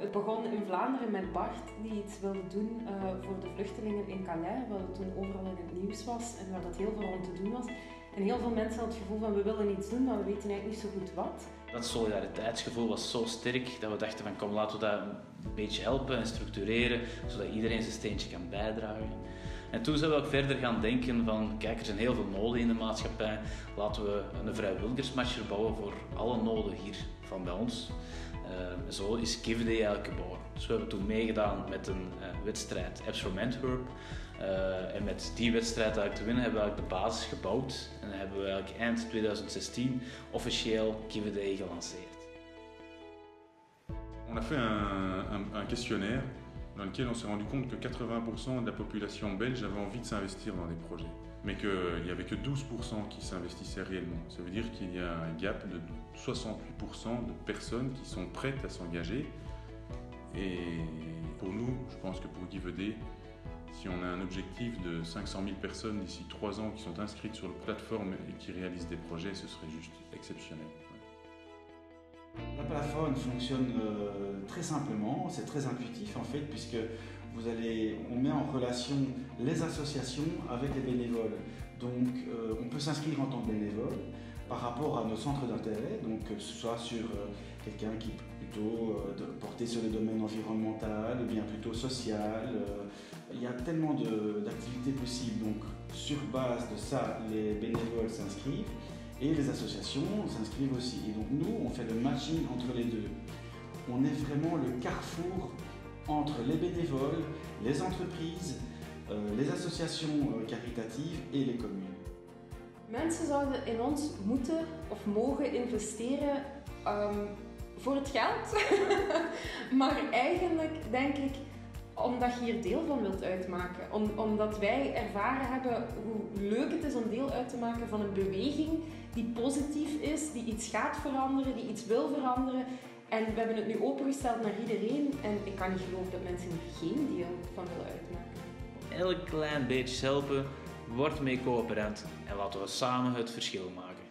Het begon in Vlaanderen met Bart, die iets wilde doen voor de vluchtelingen in Calais, wat toen overal in het nieuws was en waar dat heel veel rond te doen was. En heel veel mensen hadden het gevoel van we willen iets doen, maar we weten eigenlijk niet zo goed wat. Dat solidariteitsgevoel was zo sterk dat we dachten van kom, laten we dat een beetje helpen en structureren, zodat iedereen zijn steentje kan bijdragen. En toen zijn we ook verder gaan denken van kijk, er zijn heel veel noden in de maatschappij, laten we een vrijwilligersmatcher bouwen voor alle noden hier van bij ons. Zo is Give A Day eigenlijk geboren. Dus we hebben toen meegedaan met een wedstrijd, Apps for Antwerp. En met die wedstrijd eigenlijk te winnen hebben we eigenlijk de basis gebouwd. En dan hebben we eigenlijk eind 2016 officieel Give A Day gelanceerd. On a fait un questionnaire dans lequel on s'est rendu compte que 80% de la population belge avait envie de s'investir dans des projets. Mais qu'il n'y avait que 12% qui s'investissaient réellement. Ça veut dire qu'il y a un gap de 68% de personnes qui sont prêtes à s'engager. Et pour nous, je pense que pour Give A Day, si on a un objectif de 500 000 personnes d'ici 3 ans qui sont inscrites sur la plateforme et qui réalisent des projets, ce serait juste exceptionnel. La plateforme fonctionne très simplement, c'est très intuitif en fait, puisque on met en relation les associations avec les bénévoles. Donc on peut s'inscrire en tant que bénévole par rapport à nos centres d'intérêt, donc que ce soit sur quelqu'un qui est plutôt porté sur le domaine environnemental, ou bien plutôt social. Il y a tellement d'activités possibles, donc sur base de ça, les bénévoles s'inscrivent. Et les associations s'inscrivent aussi. Et donc nous, on fait le matching entre les deux. On est vraiment le carrefour entre les bénévoles, les entreprises, les associations caritatives et les communes. Mensen zouden in ons moeten of mogen investeren voor het geld. Maar eigenlijk denk ik, omdat je hier deel van wilt uitmaken. Omdat wij ervaren hebben hoe leuk het is om deel uit te maken van een beweging die positief is, die iets gaat veranderen, die iets wil veranderen. En we hebben het nu opengesteld naar iedereen en ik kan niet geloven dat mensen er geen deel van willen uitmaken. Elk klein beetje helpen, word mee coöperant en laten we samen het verschil maken.